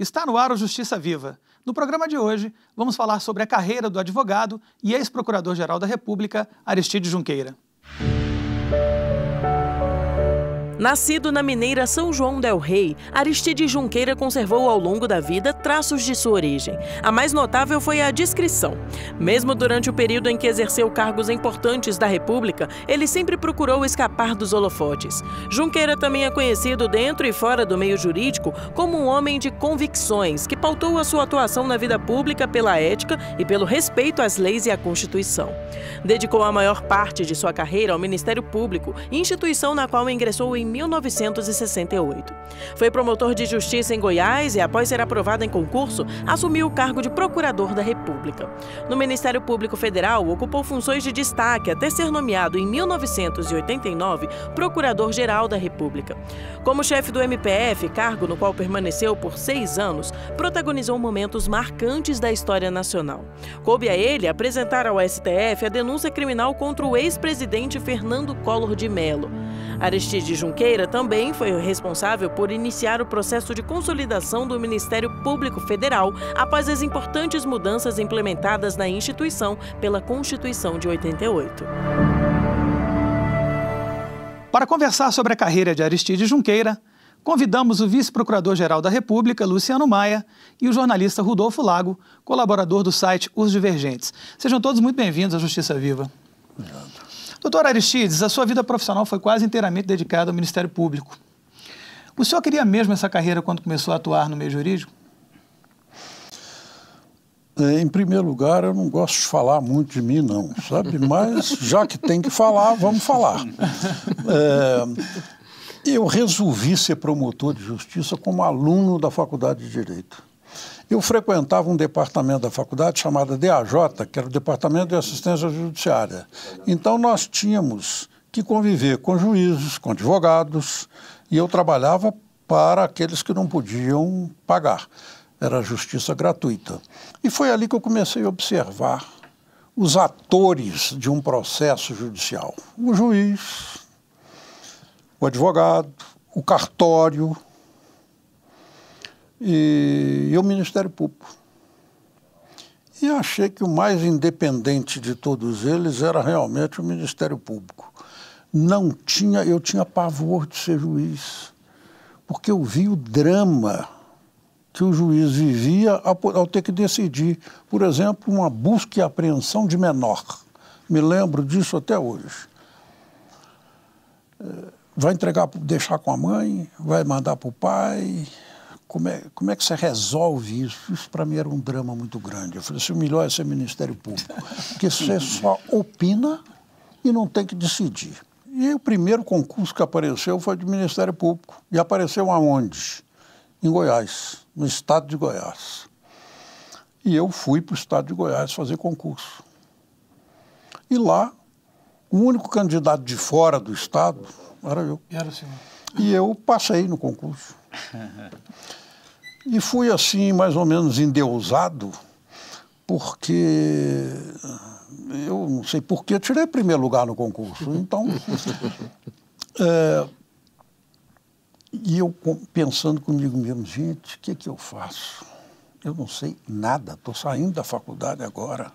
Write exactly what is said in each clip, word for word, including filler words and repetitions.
Está no ar o Justiça Viva. No programa de hoje, vamos falar sobre a carreira do advogado e ex-procurador-geral da República, Aristides Junqueira. Nascido na mineira São João del Rei, Aristides Junqueira conservou ao longo da vida traços de sua origem. A mais notável foi a discrição. Mesmo durante o período em que exerceu cargos importantes da República, ele sempre procurou escapar dos holofotes. Junqueira também é conhecido dentro e fora do meio jurídico como um homem de convicções, que pautou a sua atuação na vida pública pela ética e pelo respeito às leis e à Constituição. Dedicou a maior parte de sua carreira ao Ministério Público, instituição na qual ingressou em mil novecentos e sessenta e oito. Foi promotor de justiça em Goiás e, após ser aprovado em concurso, assumiu o cargo de procurador da República. No Ministério Público Federal, ocupou funções de destaque até ser nomeado, em mil novecentos e oitenta e nove, procurador-geral da República. Como chefe do M P F, cargo no qual permaneceu por seis anos, protagonizou momentos marcantes da história nacional. Coube a ele apresentar ao S T F a denúncia criminal contra o ex-presidente Fernando Collor de Mello. Aristides Junqueira também foi o responsável por iniciar o processo de consolidação do Ministério Público Federal após as importantes mudanças implementadas na instituição pela Constituição de oitenta e oito. Para conversar sobre a carreira de Aristides Junqueira, convidamos o vice-procurador-geral da República, Luciano Maia, e o jornalista Rodolfo Lago, colaborador do site Os Divergentes. Sejam todos muito bem-vindos à Justiça Viva. Obrigado. Doutor Aristides, a sua vida profissional foi quase inteiramente dedicada ao Ministério Público. O senhor queria mesmo essa carreira quando começou a atuar no meio jurídico? Em primeiro lugar, eu não gosto de falar muito de mim, não, sabe? Mas já que tem que falar, vamos falar. É, eu resolvi ser promotor de justiça como aluno da Faculdade de Direito. Eu frequentava um departamento da faculdade chamado D A J, que era o Departamento de Assistência Judiciária. Então, nós tínhamos que conviver com juízes, com advogados, e eu trabalhava para aqueles que não podiam pagar. Era justiça gratuita. E foi ali que eu comecei a observar os atores de um processo judicial. O juiz, o advogado, o cartório, E, e o Ministério Público. E achei que o mais independente de todos eles era realmente o Ministério Público. Não tinha, eu tinha pavor de ser juiz, porque eu vi o drama que o juiz vivia ao, ao ter que decidir, por exemplo, uma busca e apreensão de menor. Me lembro disso até hoje. Vai entregar, deixar com a mãe, vai mandar para o pai. Como é, como é que você resolve isso? Isso, para mim, era um drama muito grande. Eu falei assim, o melhor é ser Ministério Público, porque você só opina e não tem que decidir. E aí, o primeiro concurso que apareceu foi de Ministério Público. E apareceu aonde? Em Goiás, no estado de Goiás. E eu fui para o estado de Goiás fazer concurso. E lá, o único candidato de fora do estado era eu. E era o senhor. E eu passei no concurso. E fui assim, mais ou menos endeusado, porque eu não sei por que tirei primeiro lugar no concurso. Então, é, e eu pensando comigo mesmo, gente, o que, que eu faço? Eu não sei nada, estou saindo da faculdade agora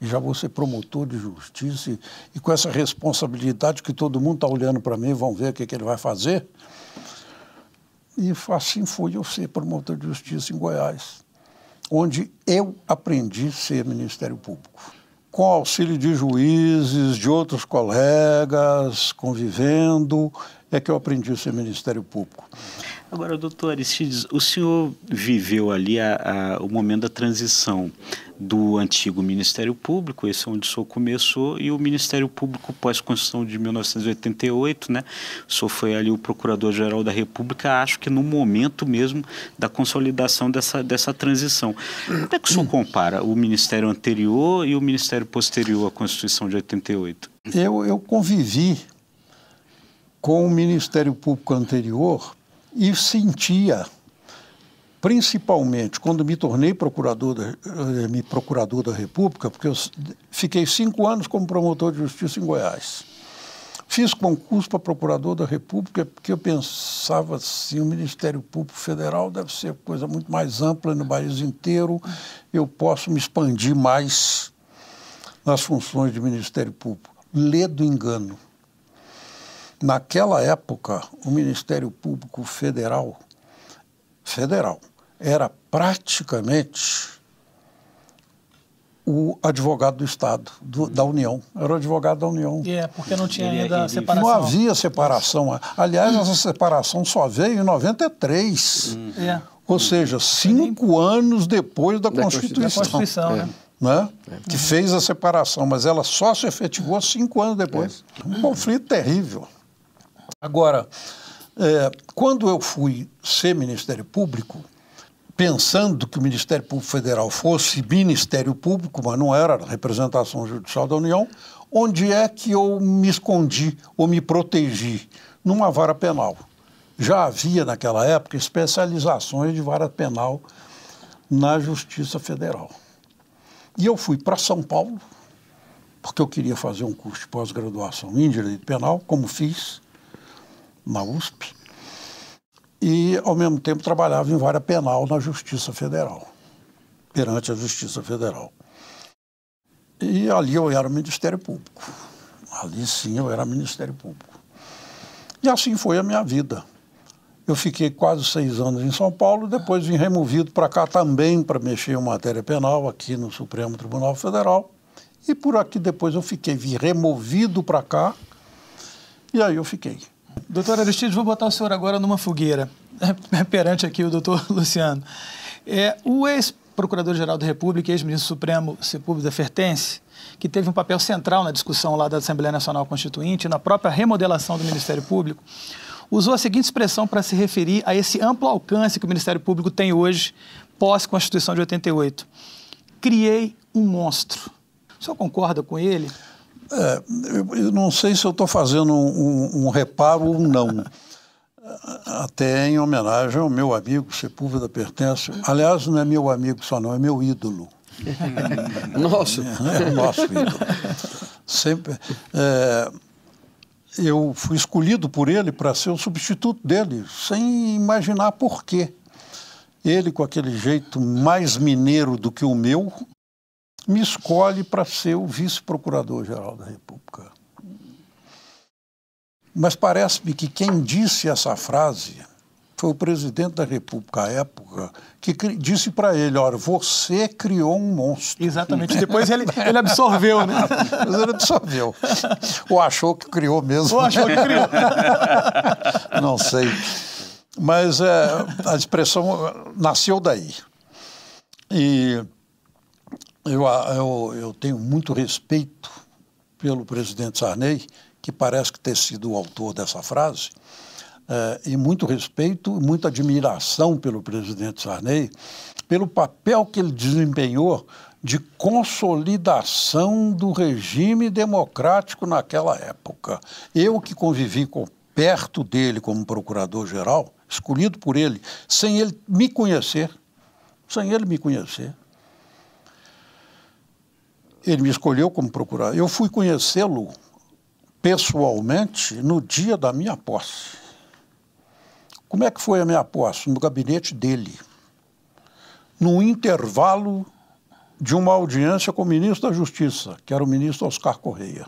e já vou ser promotor de justiça e, e com essa responsabilidade que todo mundo está olhando para mim, vão ver o que, que ele vai fazer. E assim foi eu ser promotor de justiça em Goiás, onde eu aprendi a ser Ministério Público. Com auxílio de juízes, de outros colegas, convivendo, é que eu aprendi a ser Ministério Público. Agora, doutor Aristides, o senhor viveu ali a, a, o momento da transição do antigo Ministério Público, esse é onde o senhor começou, e o Ministério Público pós-Constituição de mil novecentos e oitenta e oito, né? O senhor foi ali o Procurador-Geral da República, acho que no momento mesmo da consolidação dessa, dessa transição. Como é que o senhor compara o Ministério anterior e o Ministério posterior à Constituição de oitenta e oito? Eu, eu convivi com o Ministério Público anterior e sentia, principalmente quando me tornei procurador da, me procurador da República, porque eu fiquei cinco anos como promotor de justiça em Goiás. Fiz concurso para procurador da República porque eu pensava assim, o Ministério Público Federal deve ser coisa muito mais ampla no país inteiro, eu posso me expandir mais nas funções de Ministério Público. Lê do engano. Naquela época, o Ministério Público Federal, federal era praticamente o advogado do Estado, do, da União. Era o advogado da União. É, yeah, porque não tinha ele, ainda ele, separação. Não havia separação. Aliás, essa separação só veio em noventa e três. Hum. Yeah. Ou seja, cinco hum. anos depois da, da Constituição. Da Constituição, é. né? né? É. Que fez a separação, mas ela só se efetivou cinco anos depois. É. Um conflito terrível. Agora, é, quando eu fui ser Ministério Público, pensando que o Ministério Público Federal fosse Ministério Público, mas não era representação judicial da União, onde é que eu me escondi ou me protegi? Numa vara penal. Já havia, naquela época, especializações de vara penal na Justiça Federal. E eu fui para São Paulo, porque eu queria fazer um curso de pós-graduação em Direito Penal, como fiz na U S P, e, ao mesmo tempo, trabalhava em vara penal na Justiça Federal, perante a Justiça Federal. E ali eu era Ministério Público. Ali, sim, eu era Ministério Público. E assim foi a minha vida. Eu fiquei quase seis anos em São Paulo, depois vim removido para cá também para mexer em matéria penal, aqui no Supremo Tribunal Federal. E por aqui depois eu fiquei, vim removido para cá, e aí eu fiquei. Doutor Aristides, vou botar o senhor agora numa fogueira, perante aqui o doutor Luciano. É, o ex-procurador-geral da República, ex-ministro supremo Sepúlveda Pertence, que teve um papel central na discussão lá da Assembleia Nacional Constituinte, na própria remodelação do Ministério Público, usou a seguinte expressão para se referir a esse amplo alcance que o Ministério Público tem hoje, pós-Constituição de oitenta e oito. Criei um monstro. O senhor concorda com ele? É, eu não sei se eu estou fazendo um, um, um reparo ou não, até em homenagem ao meu amigo Sepúlveda Pertence. Aliás, não é meu amigo só não, é meu ídolo. Nosso? É, é o nosso ídolo. Sempre, é, eu fui escolhido por ele para ser o substituto dele, sem imaginar por quê. Ele, com aquele jeito mais mineiro do que o meu, me escolhe para ser o vice-procurador-geral da República. Mas parece-me que quem disse essa frase foi o presidente da República, à época, que disse para ele, olha, você criou um monstro. Exatamente, depois ele, ele absorveu, né? Mas ele absorveu. Ou achou que criou mesmo. Ou achou que criou. Não sei. Mas é, a expressão nasceu daí. E... Eu, eu, eu tenho muito respeito pelo presidente Sarney, que parece que ter sido o autor dessa frase, eh, e muito respeito, muita admiração pelo presidente Sarney, pelo papel que ele desempenhou de consolidação do regime democrático naquela época. Eu que convivi com, perto dele como procurador-geral, escolhido por ele, sem ele me conhecer, sem ele me conhecer, ele me escolheu como procurador. Eu fui conhecê-lo pessoalmente no dia da minha posse. Como é que foi a minha posse? No gabinete dele. No intervalo de uma audiência com o ministro da Justiça, que era o ministro Oscar Correia.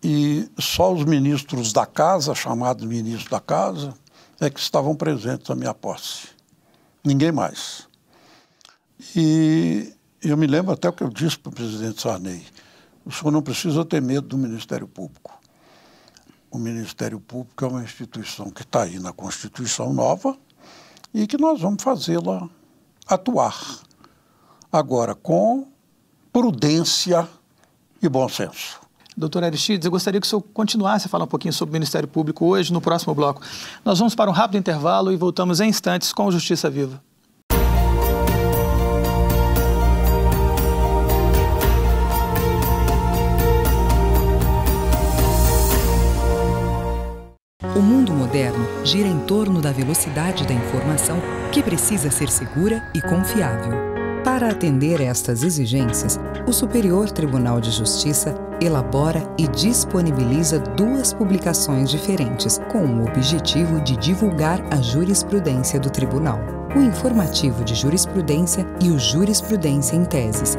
E só os ministros da casa, chamados ministros da casa, é que estavam presentes na minha posse. Ninguém mais. E... Eu me lembro até o que eu disse para o presidente Sarney. O senhor não precisa ter medo do Ministério Público. O Ministério Público é uma instituição que está aí na Constituição Nova e que nós vamos fazê-la atuar. Agora, com prudência e bom senso. Doutor Aristides, eu gostaria que o senhor continuasse a falar um pouquinho sobre o Ministério Público hoje, no próximo bloco. Nós vamos para um rápido intervalo e voltamos em instantes com Justiça Viva. O mundo moderno gira em torno da velocidade da informação, que precisa ser segura e confiável. Para atender estas exigências, o Superior Tribunal de Justiça elabora e disponibiliza duas publicações diferentes com o objetivo de divulgar a jurisprudência do Tribunal, o Informativo de Jurisprudência e o Jurisprudência em Teses.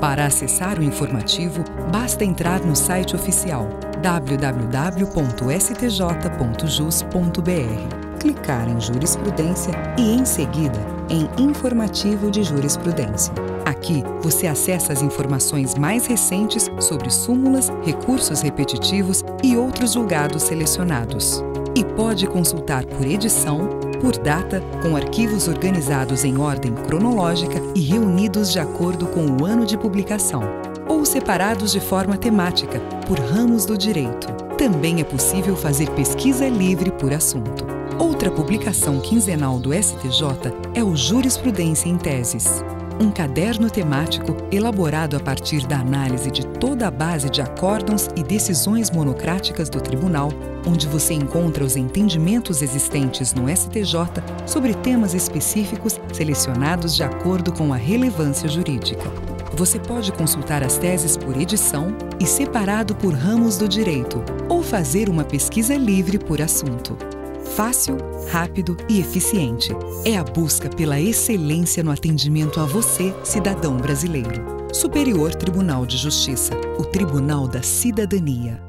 Para acessar o informativo, basta entrar no site oficial w w w ponto s t j ponto jus ponto b r, clicar em Jurisprudência e, em seguida, em Informativo de Jurisprudência. Aqui, você acessa as informações mais recentes sobre súmulas, recursos repetitivos e outros julgados selecionados. E pode consultar por edição, por data, com arquivos organizados em ordem cronológica e reunidos de acordo com o ano de publicação, ou separados de forma temática, por ramos do direito. Também é possível fazer pesquisa livre por assunto. Outra publicação quinzenal do S T J é o Jurisprudência em Teses, um caderno temático elaborado a partir da análise de toda a base de acórdãos e decisões monocráticas do Tribunal, onde você encontra os entendimentos existentes no S T J sobre temas específicos selecionados de acordo com a relevância jurídica. Você pode consultar as teses por edição e separado por ramos do direito, ou fazer uma pesquisa livre por assunto. Fácil, rápido e eficiente. É a busca pela excelência no atendimento a você, cidadão brasileiro. Superior Tribunal de Justiça, o Tribunal da Cidadania.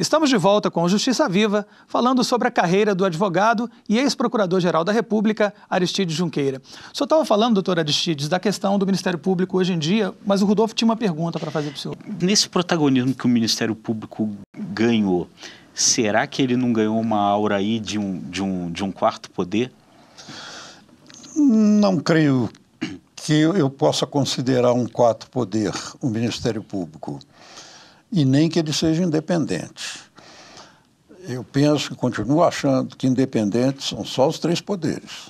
Estamos de volta com o Justiça Viva, falando sobre a carreira do advogado e ex-procurador-geral da República, Aristides Junqueira. O senhor estava falando, doutor Aristides, da questão do Ministério Público hoje em dia, mas o Rodolfo tinha uma pergunta para fazer para o senhor. Nesse protagonismo que o Ministério Público ganhou, será que ele não ganhou uma aura aí de um, de um, de um quarto poder? Não creio que eu possa considerar um quarto poder o Ministério Público, e nem que ele seja independente. Eu penso e continuo achando que independentes são só os três poderes,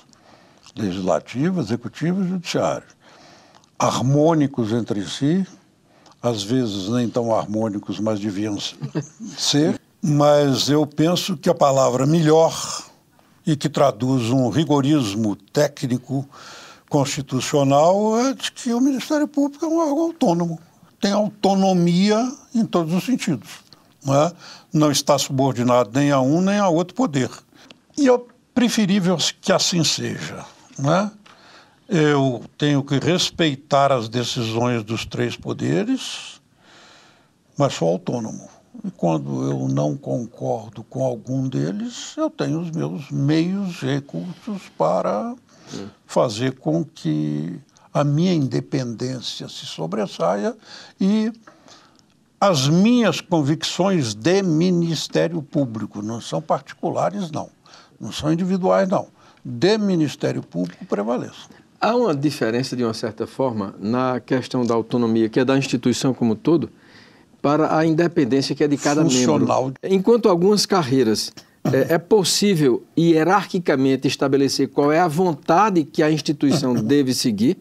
legislativo, executivo e judiciário, harmônicos entre si, às vezes nem tão harmônicos, mas deviam ser, mas eu penso que a palavra melhor e que traduz um rigorismo técnico constitucional é de que o Ministério Público é um órgão autônomo, tem autonomia em todos os sentidos, não é? Não está subordinado nem a um nem a outro poder. E é preferível que assim seja, não é? Eu tenho que respeitar as decisões dos três poderes, mas sou autônomo. E quando eu não concordo com algum deles, eu tenho os meus meios e recursos para fazer com que a minha independência se sobressaia e as minhas convicções de Ministério Público, não são particulares, não, não são individuais, não, de Ministério Público prevaleçam. Há uma diferença, de uma certa forma, na questão da autonomia, que é da instituição como um todo, para a independência que é de cada Funcional. Membro. Enquanto algumas carreiras é, é possível hierarquicamente estabelecer qual é a vontade que a instituição deve seguir,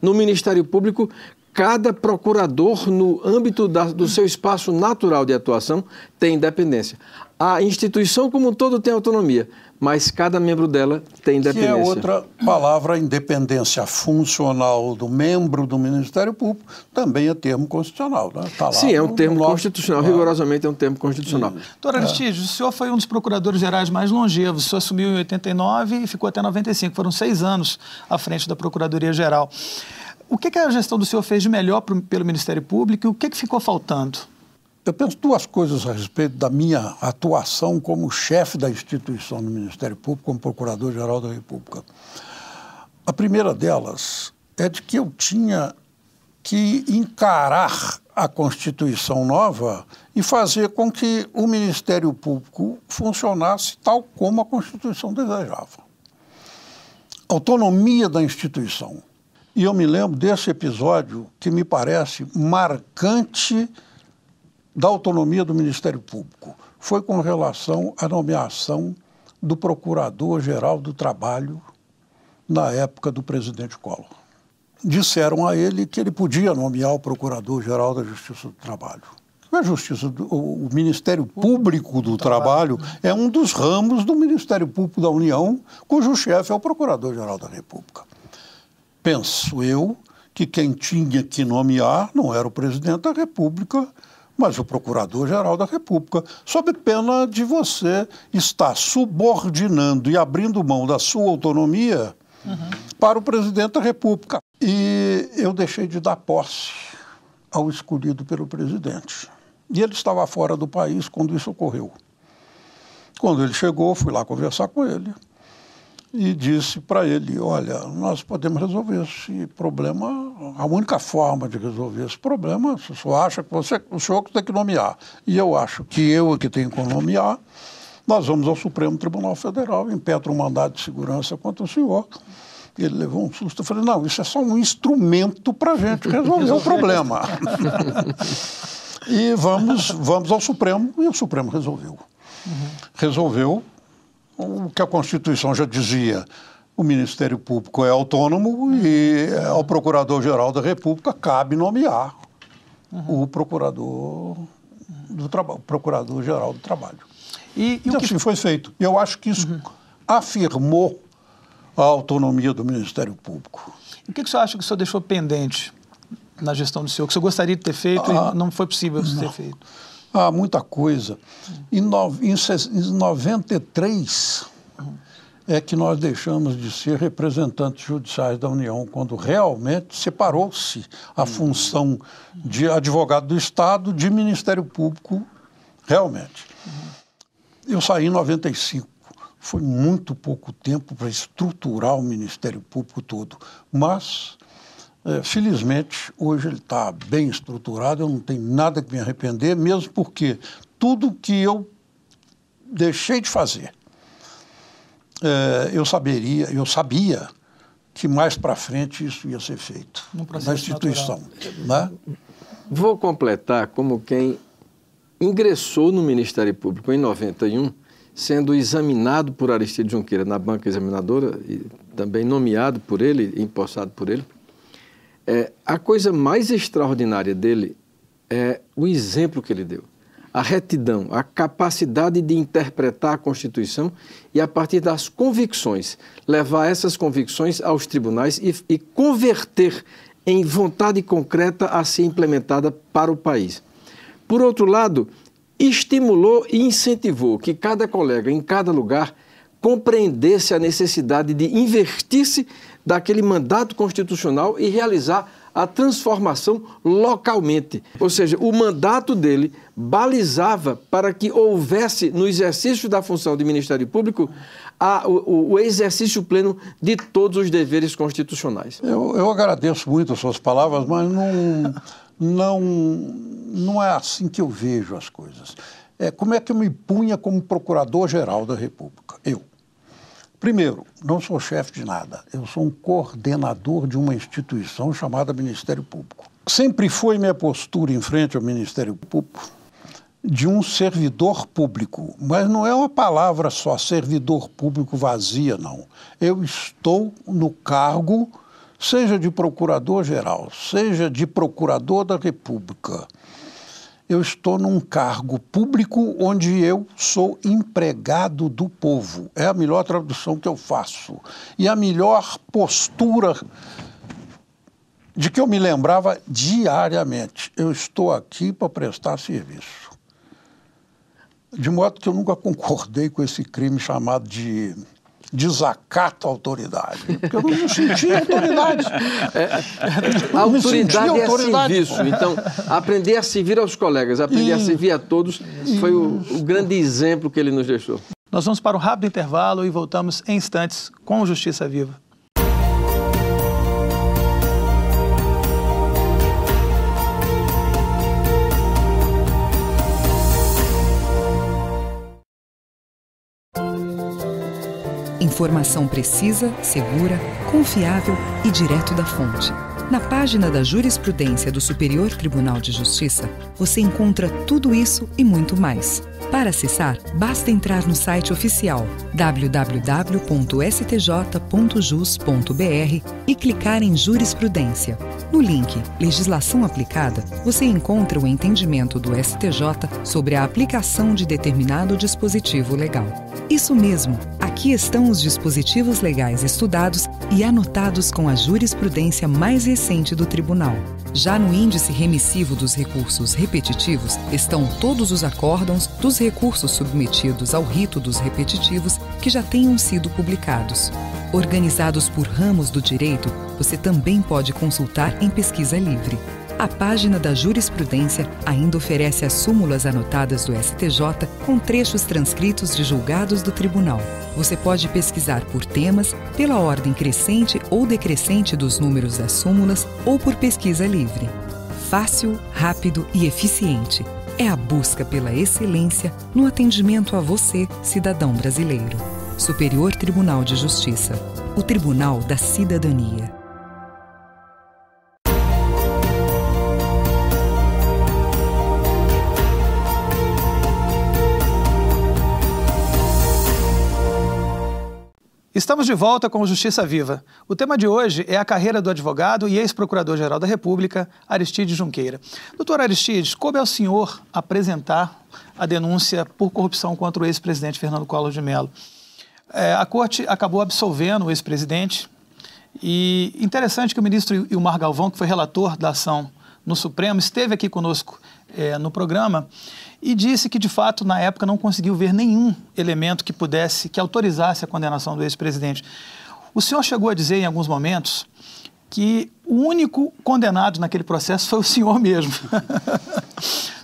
no Ministério Público, cada procurador, no âmbito da, do seu espaço natural de atuação, tem independência. A instituição como um todo tem autonomia, mas cada membro dela tem independência. Que é outra palavra, independência funcional do membro do Ministério Público, também é termo constitucional, né? Tá lá. Sim, é um termo no nosso... constitucional, rigorosamente é um termo constitucional. Doutor Aristides, é. O senhor foi um dos procuradores gerais mais longevos, o senhor assumiu em oitenta e nove e ficou até noventa e cinco, foram seis anos à frente da Procuradoria-Geral. O que, que a gestão do senhor fez de melhor pro, pelo Ministério Público e o que, que ficou faltando? Eu penso duas coisas a respeito da minha atuação como chefe da instituição do Ministério Público, como Procurador-Geral da República. A primeira delas é de que eu tinha que encarar a Constituição nova e fazer com que o Ministério Público funcionasse tal como a Constituição desejava. Autonomia da instituição. E eu me lembro desse episódio que me parece marcante da autonomia do Ministério Público, foi com relação à nomeação do Procurador-Geral do Trabalho na época do presidente Collor. Disseram a ele que ele podia nomear o Procurador-Geral da Justiça do Trabalho. a Justiça, o Ministério Público do Trabalho é um dos ramos do Ministério Público da União, cujo chefe é o Procurador-Geral da República. Penso eu que quem tinha que nomear não era o Presidente da República, mas o Procurador-Geral da República, sob pena de você estar subordinando e abrindo mão da sua autonomia uhum. para o Presidente da República. E eu deixei de dar posse ao escolhido pelo presidente. E ele estava fora do país quando isso ocorreu. Quando ele chegou, fui lá conversar com ele e disse para ele, olha, nós podemos resolver esse problema, a única forma de resolver esse problema, o senhor acha que você, o senhor que tem que nomear, e eu acho que eu que tenho que nomear, nós vamos ao Supremo Tribunal Federal, impetra um mandado de segurança contra o senhor. Ele levou um susto, eu falei, não, isso é só um instrumento para a gente resolver o problema. E vamos, vamos ao Supremo, e o Supremo resolveu. Uhum. Resolveu o que a Constituição já dizia, o Ministério Público é autônomo e ao Procurador-Geral da República cabe nomear uhum. o Procurador do Trabalho, Procurador-Geral do Trabalho. E, e, e o assim que... foi feito. Eu acho que isso uhum. afirmou a autonomia do Ministério Público. E o que, que o senhor acha que o senhor deixou pendente na gestão do senhor, que o senhor gostaria de ter feito ah, e não foi possível não. ter feito? Ah, muita coisa. Em, no, em, em noventa e três uhum. é que nós deixamos de ser representantes judiciais da União, quando realmente separou-se a uhum. função de advogado do Estado de Ministério Público, realmente. Uhum. Eu saí em noventa e cinco. Foi muito pouco tempo para estruturar o Ministério Público todo. Mas, é, felizmente, hoje ele está bem estruturado, eu não tenho nada que me arrepender, mesmo porque tudo que eu deixei de fazer, é, eu saberia, eu sabia que mais para frente isso ia ser feito na instituição. Né? Vou completar como quem ingressou no Ministério Público em noventa e um, sendo examinado por Aristides Junqueira na banca examinadora e também nomeado por ele, empossado por ele, é, a coisa mais extraordinária dele é o exemplo que ele deu, a retidão, a capacidade de interpretar a Constituição e, a partir das convicções, levar essas convicções aos tribunais e, e converter em vontade concreta a ser implementada para o país. Por outro lado, estimulou e incentivou que cada colega, em cada lugar, compreendesse a necessidade de investir-se daquele mandato constitucional e realizar a transformação localmente. Ou seja, o mandato dele balizava para que houvesse, no exercício da função de Ministério Público, a, o, o exercício pleno de todos os deveres constitucionais. Eu, eu agradeço muito as suas palavras, mas não... Não, não é assim que eu vejo as coisas. É, como é que eu me punha como Procurador-Geral da República? Eu, primeiro, não sou chefe de nada. Eu sou um coordenador de uma instituição chamada Ministério Público. Sempre foi minha postura em frente ao Ministério Público de um servidor público. Mas não é uma palavra só, servidor público vazia, não. Eu estou no cargo... seja de Procurador-Geral, seja de Procurador da República, eu estou num cargo público onde eu sou empregado do povo. É a melhor tradução que eu faço. E a melhor postura de que eu me lembrava diariamente. Eu estou aqui para prestar serviço. De modo que eu nunca concordei com esse crime chamado de... desacato à autoridade, porque eu não senti autoridade. É, a autoridade é autoridade. Serviço, então aprender a servir aos colegas, aprender e, a servir a todos, e, foi o, o grande exemplo que ele nos deixou. Nós vamos para um rápido intervalo e voltamos em instantes com Justiça Viva. Informação precisa, segura, confiável e direto da fonte. Na página da jurisprudência do Superior Tribunal de Justiça, você encontra tudo isso e muito mais. Para acessar, basta entrar no site oficial w w w ponto s t j ponto jus ponto b r e clicar em Jurisprudência. No link Legislação Aplicada, você encontra o entendimento do S T J sobre a aplicação de determinado dispositivo legal. Isso mesmo, aqui estão os dispositivos legais estudados e anotados com a jurisprudência mais recente do Tribunal. Já no índice remissivo dos recursos repetitivos estão todos os acórdãos dos recursos submetidos ao rito dos repetitivos que já tenham sido publicados. Organizados por ramos do direito, você também pode consultar em pesquisa livre. A página da jurisprudência ainda oferece as súmulas anotadas do S T J com trechos transcritos de julgados do tribunal. Você pode pesquisar por temas, pela ordem crescente ou decrescente dos números das súmulas ou por pesquisa livre. Fácil, rápido e eficiente. É a busca pela excelência no atendimento a você, cidadão brasileiro. Superior Tribunal de Justiça. O Tribunal da Cidadania. Estamos de volta com Justiça Viva. O tema de hoje é a carreira do advogado e ex-procurador-geral da República, Aristides Junqueira. Doutor Aristides, coube ao senhor apresentar a denúncia por corrupção contra o ex-presidente Fernando Collor de Mello. É, a corte acabou absolvendo o ex-presidente e interessante que o ministro Ilmar Galvão, que foi relator da ação no Supremo, esteve aqui conosco é, no programa e disse que, de fato, na época não conseguiu ver nenhum elemento que pudesse, que autorizasse a condenação do ex-presidente. O senhor chegou a dizer em alguns momentos que o único condenado naquele processo foi o senhor mesmo.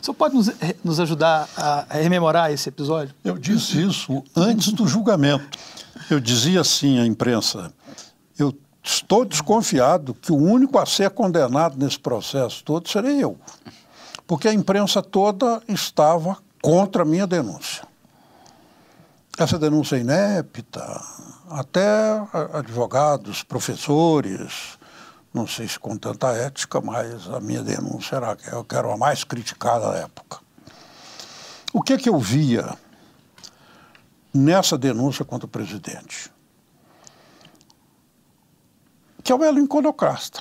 O senhor pode nos, nos ajudar a rememorar esse episódio? Eu disse isso antes do julgamento. Eu dizia assim à imprensa, eu estou desconfiado que o único a ser condenado nesse processo todo serei eu, porque a imprensa toda estava contra a minha denúncia. Essa denúncia é inepta, até advogados, professores... Não sei se com tanta ética, mas a minha denúncia era que eu era a mais criticada da época. O que é que eu via nessa denúncia contra o presidente? Que eu era um iconoclasta.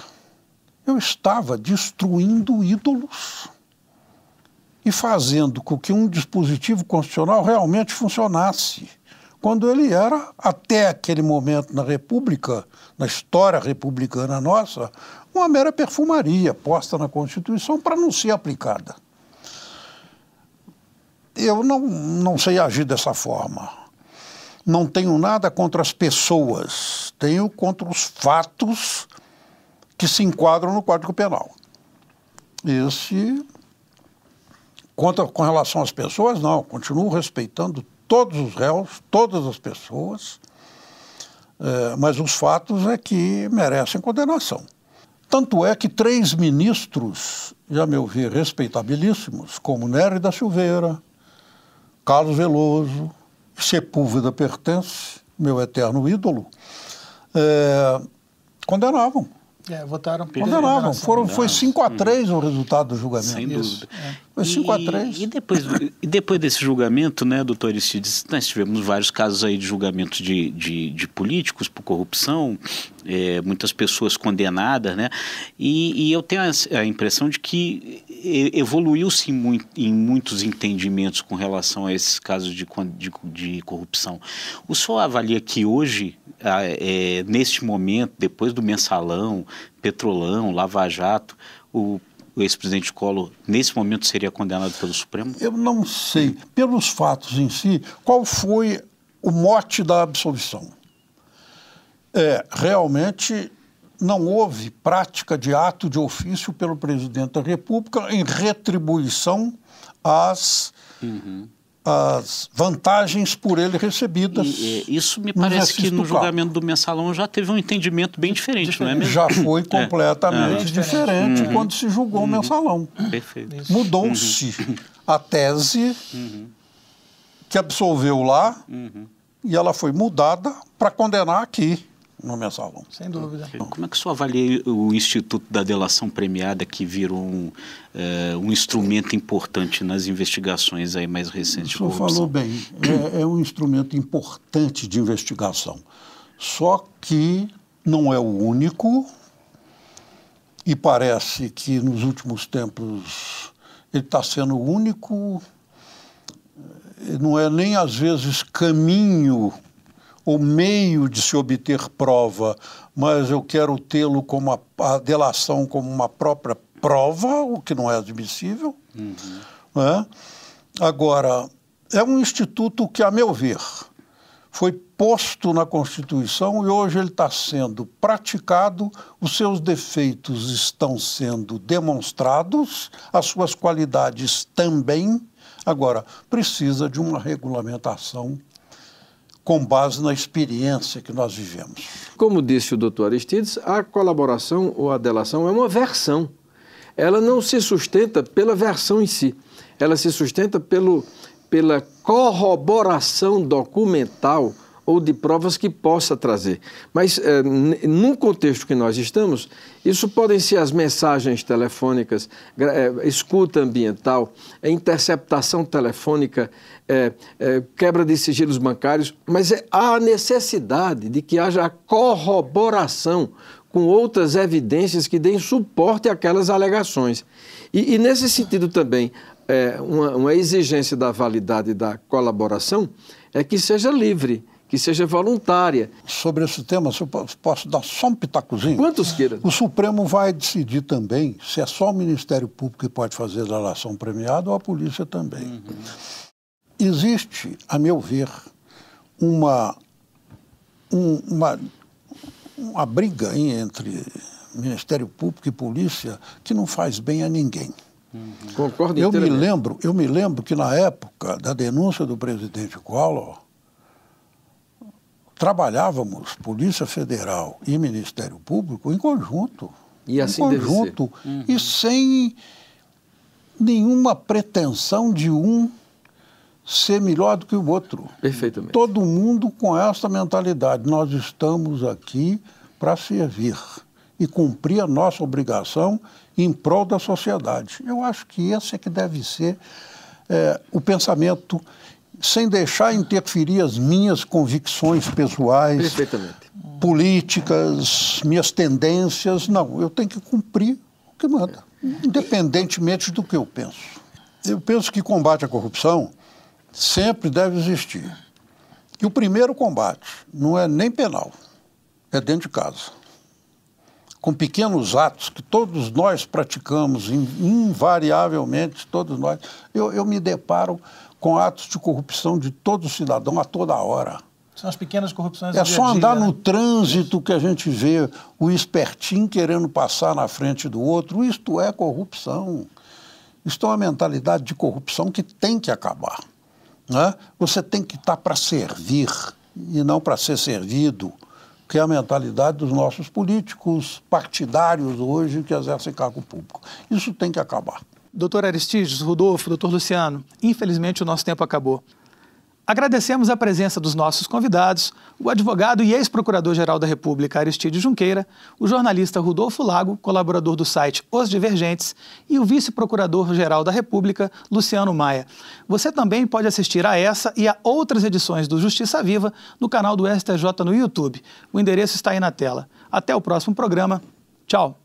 Eu estava destruindo ídolos e fazendo com que um dispositivo constitucional realmente funcionasse, quando ele era, até aquele momento na República, na história republicana nossa, uma mera perfumaria posta na Constituição para não ser aplicada. Eu não, não sei agir dessa forma. Não tenho nada contra as pessoas, tenho contra os fatos que se enquadram no Código Penal. Esse, contra, com relação às pessoas, não, continuo respeitando todos os réus, todas as pessoas, é, mas os fatos é que merecem condenação. Tanto é que três ministros, e a meu ver respeitabilíssimos, como Nery da Silveira, Carlos Veloso, Sepúlveda Pertence, meu eterno ídolo, é, condenavam. É, votaram por condenavam. Foram, foi cinco a três hum. o resultado do julgamento. Sem dúvida. É. Foi cinco a três. E depois, e depois desse julgamento, né, doutor Aristides, nós tivemos vários casos aí de julgamento de, de, de políticos por corrupção, é, muitas pessoas condenadas, né? E, e eu tenho a, a impressão de que evoluiu-se em, muito, em muitos entendimentos com relação a esses casos de, de, de corrupção. O senhor avalia que hoje, é, neste momento, depois do mensalão, petrolão, lava-jato, o, o ex-presidente Collor, nesse momento, seria condenado pelo Supremo? Eu não sei. Pelos fatos em si, qual foi o mote da absolvição? É, realmente, não houve prática de ato de ofício pelo presidente da República em retribuição às... Uhum. as vantagens por ele recebidas. E, e, isso me parece que no julgamento do mensalão já teve um entendimento bem diferente, diferente. não é mesmo? Já foi completamente é. diferente uhum. quando se julgou uhum. o mensalão. Perfeito. Mudou-se uhum. a tese uhum. que absolveu lá uhum. e ela foi mudada para condenar aqui. nome aos alunos. Sem dúvida. Bom, como é que o senhor avalia o Instituto da Delação Premiada, que virou um, é, um instrumento importante nas investigações aí mais recentes? O senhor falou bem, é, é um instrumento importante de investigação, só que não é o único e parece que nos últimos tempos ele está sendo o único, não é nem às vezes caminho o meio de se obter prova, mas eu quero tê-lo como a, a delação como uma própria prova, o que não é admissível. Uhum. Né? Agora, é um instituto que, a meu ver, foi posto na Constituição e hoje ele está sendo praticado, os seus defeitos estão sendo demonstrados, as suas qualidades também. Agora, precisa de uma regulamentação com base na experiência que nós vivemos. Como disse o doutor Aristides, a colaboração ou a delação é uma versão. Ela não se sustenta pela versão em si, ela se sustenta pelo, pela corroboração documental ou de provas que possa trazer. Mas, é, num contexto que nós estamos, isso podem ser as mensagens telefônicas, é, escuta ambiental, é, interceptação telefônica, é, é, quebra de sigilos bancários, mas é, há a necessidade de que haja a corroboração com outras evidências que deem suporte àquelas alegações. E, e nesse sentido também, é, uma, uma exigência da validade da colaboração é que seja livre, que seja voluntária. Sobre esse tema, se eu posso dar só um pitacozinho? Quantos queira? O Supremo vai decidir também se é só o Ministério Público que pode fazer delação premiada ou a polícia também. Uhum. Existe, a meu ver, uma, um, uma, uma briga entre Ministério Público e polícia que não faz bem a ninguém. Uhum. Concordo eu me lembro, Eu me lembro que na época da denúncia do presidente Collor, trabalhávamos Polícia Federal e Ministério Público em conjunto. E assim deve ser. Em conjunto, e sem nenhuma pretensão de um ser melhor do que o outro. Perfeitamente. Todo mundo com essa mentalidade. Nós estamos aqui para servir e cumprir a nossa obrigação em prol da sociedade. Eu acho que esse é que deve ser é, o pensamento, sem deixar interferir as minhas convicções pessoais, políticas, minhas tendências. Não, eu tenho que cumprir o que manda, independentemente do que eu penso. Eu penso que combate à corrupção sempre deve existir. E o primeiro combate não é nem penal, é dentro de casa. Com pequenos atos que todos nós praticamos, invariavelmente, todos nós. Eu, eu me deparo com atos de corrupção de todo cidadão a toda hora. São as pequenas corrupções. É só andar no trânsito que a gente vê o espertinho querendo passar na frente do outro. Isto é corrupção. Isto é uma mentalidade de corrupção que tem que acabar. Né? Você tem que estar para servir e não para ser servido, que é a mentalidade dos nossos políticos partidários hoje que exercem cargo público. Isso tem que acabar. Doutor Aristides, Rodolfo, doutor Luciano, infelizmente o nosso tempo acabou. Agradecemos a presença dos nossos convidados, o advogado e ex-procurador-geral da República, Aristides Junqueira, o jornalista Rodolfo Lago, colaborador do site Os Divergentes, e o vice-procurador-geral da República, Luciano Maia. Você também pode assistir a essa e a outras edições do Justiça Viva no canal do S T J no YouTube. O endereço está aí na tela. Até o próximo programa. Tchau.